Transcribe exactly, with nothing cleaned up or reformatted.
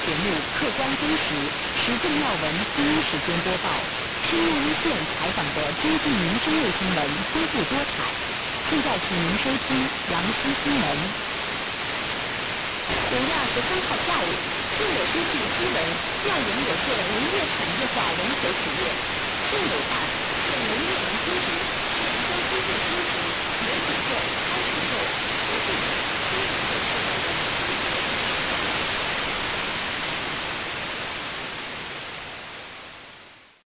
节目客观真实，时政要闻第一时间播报，深入一线采访的经济民生类新闻丰富多彩。现在请您收听阳西新闻。九月二十三号下午，市委书记朱文调研有限农业产业化